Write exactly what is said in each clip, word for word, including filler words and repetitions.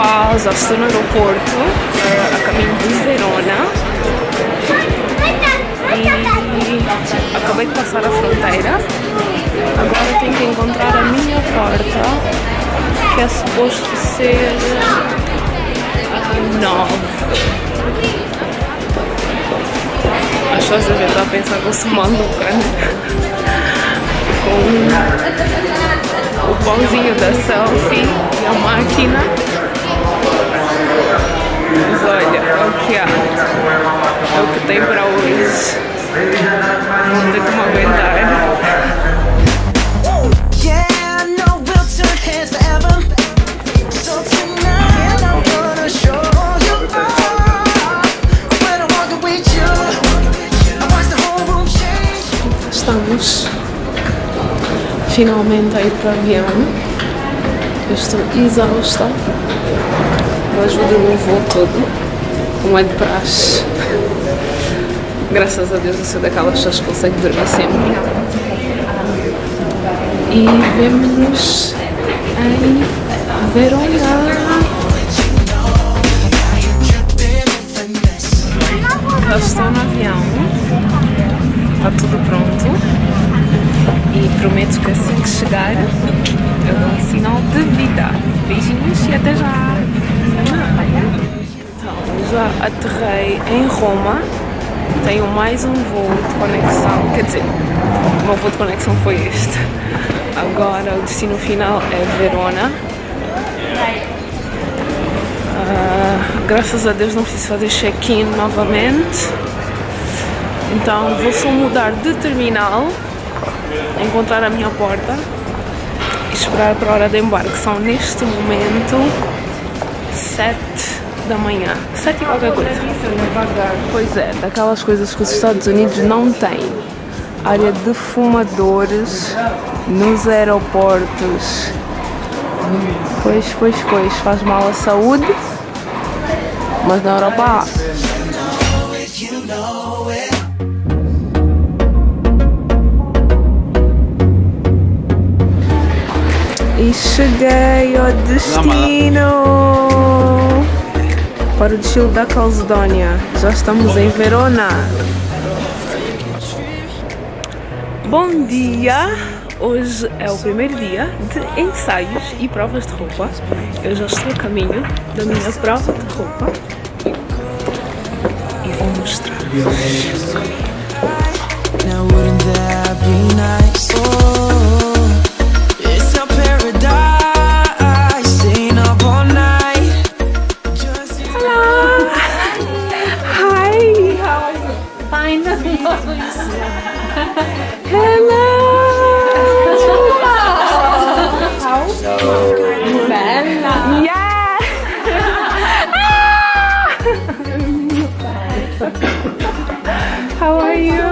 pessoal, já estou no aeroporto, a caminho de Verona e acabei de passar a fronteira. Agora tenho que encontrar a minha porta, que é suposto ser a nove. As pessoas devem estar a pensar que eu sou maluca com o pãozinho da selfie e a máquina. Mas olha, é o que há, é o que tem para hoje. Vou ter que me aguentar. Estamos finalmente a ir para o avião. Eu estou exausta, mas vou dormir o voo todo, como é de praxe. Graças a Deus eu sou daquelas pessoas que conseguem dormir sempre. E vemo-nos em Verona. Eu estou no avião. Está tudo pronto e prometo que assim que chegar eu dou um sinal de vida. Beijinhos e até já! Então, já aterrei em Roma, tenho mais um voo de conexão, quer dizer, o meu voo de conexão foi este. Agora o destino final é Verona. Uh, graças a Deus não preciso fazer check-in novamente. Então vou só mudar de terminal, encontrar a minha porta e esperar para a hora de embarque. São neste momento sete da manhã, sete e qualquer coisa. Pois é, daquelas coisas que os Estados Unidos não têm. Área de fumadores nos aeroportos. Pois, pois, pois, faz mal à saúde, mas na Europa há. E cheguei ao destino! Para o destino da Calzedónia. Já estamos em Verona. Bom dia! Hoje é o primeiro dia de ensaios e provas de roupa. Eu já estou a caminho da minha prova de roupa. E vou mostrar. How are you?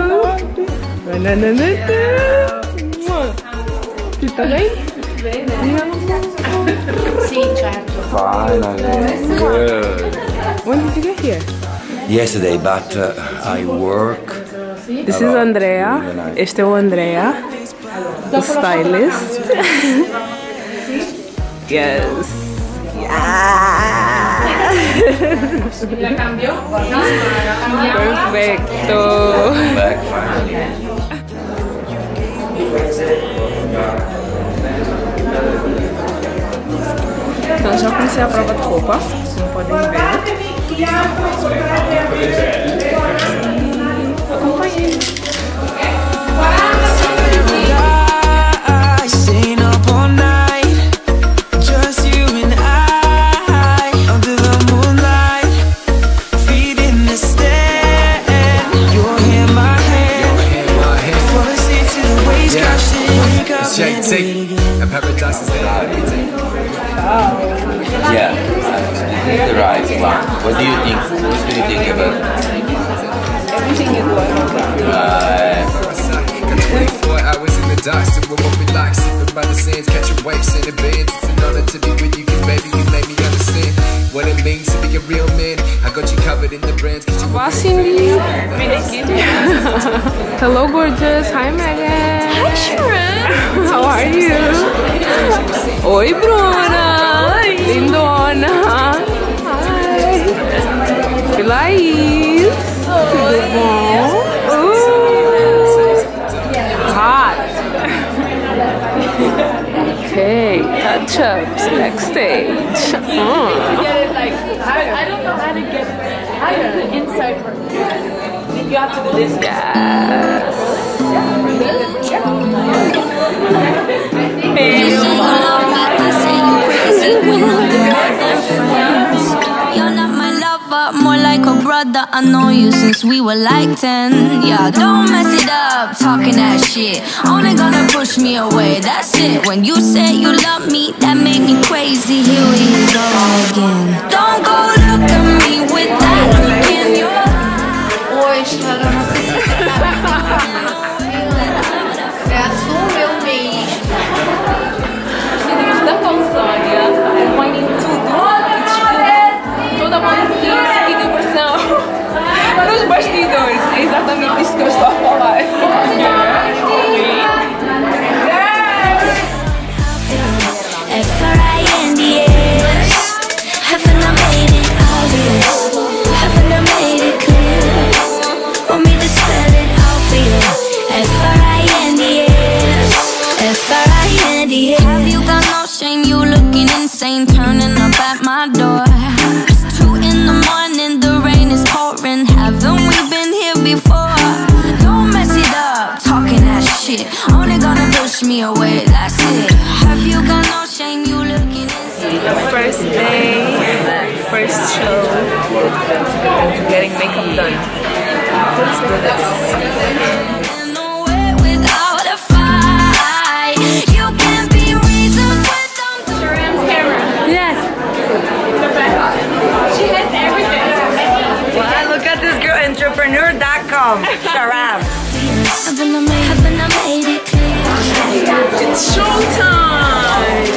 Tu tá bem? Tudo bem, né? Sim, certo. Finally. Good. When did you get here? Yesterday, but uh, I work. This is Andrea. Este é o Andrea, o stylist. Yes. Yeah. ¿La cambió? Perfecto. Então já comecei a prova de roupa, como podem ver. E acompanhei. What do you think? What do you think about everything you do? twenty-four hours in the dark, so what we like, sipping by the sands, catching waves in the bends. It's an honor to be with you, cause baby, you made me understand what it means to be a real man. I got you covered in the brands. Watching you. Hello, gorgeous. Hi, Megan. Hi, Sharon. How are you? Oi, Bruna. Lindona. backstage. Oh. You get it, like, higher. I don't know how to get higher. The inside part. You have to do this. Yes. You're not my lover, more like a brother. I know you since we were like ten. Yeah, don't mess it up, talking that shit. Only gonna push me away, that's it. When you say you love me, that made me crazy. Here we go again. Don't go look at me with that look in your eye. Oi, é exatamente isso que eu estou a falar. Have you got no shame? You looking insane, turning up at my door. It's two in the morning, the rain is pouring. Haven't we been here before? Don't mess it up, talking that shit. Only gonna push me away, that's it. Have you got no shame? You looking insane. First day, first show, getting makeup done. Let's do this. entrepreneur dot com, Sharon. It's showtime.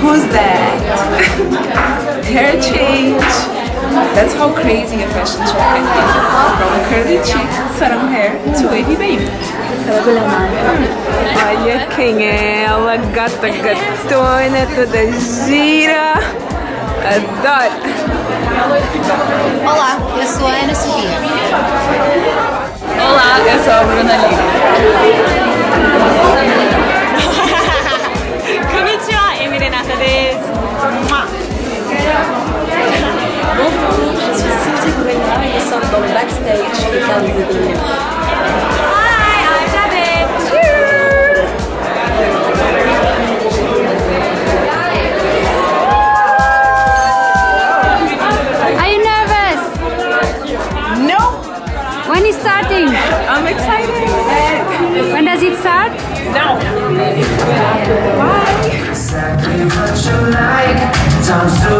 Who's that? Hair change. That's how crazy a fashion show can be. From curly cheeks, sarong hair to wavy baby. Olha quem é ela, gata gatona, toda gira. Adoro. Olá, eu sou a Ana Sofia. Olá, eu sou a Bruna Lima. Backstage in Calzedónia. Hi, I'm David. Cheers! Are you nervous? No. When is starting? I'm excited. When does it start? Now. Bye.